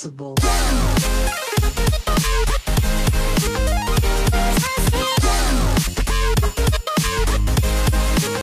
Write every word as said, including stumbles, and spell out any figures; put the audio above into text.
Sensible.